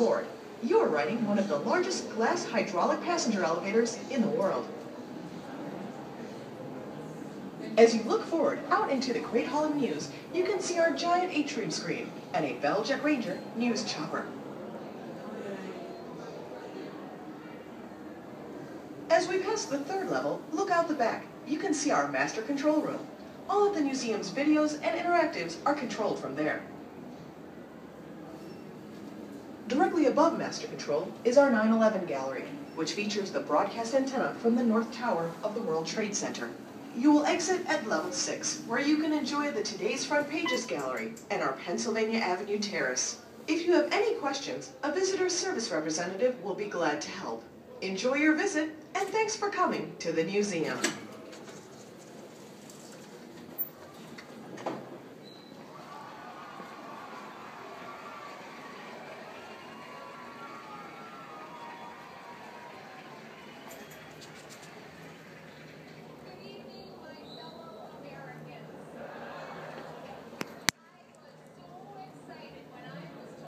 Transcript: aboard. You are riding one of the largest glass hydraulic passenger elevators in the world. As you look forward out into the Great Hall of News, you can see our giant atrium screen and a Bell Jet Ranger news chopper. As we pass the third level, look out the back. You can see our master control room. All of the museum's videos and interactives are controlled from there. Directly above master control is our 9/11 gallery, which features the broadcast antenna from the North Tower of the World Trade Center. You will exit at level 6, where you can enjoy the Today's Front Pages gallery and our Pennsylvania Avenue terrace. If you have any questions, a visitor service representative will be glad to help. Enjoy your visit, and thanks for coming to the Newseum.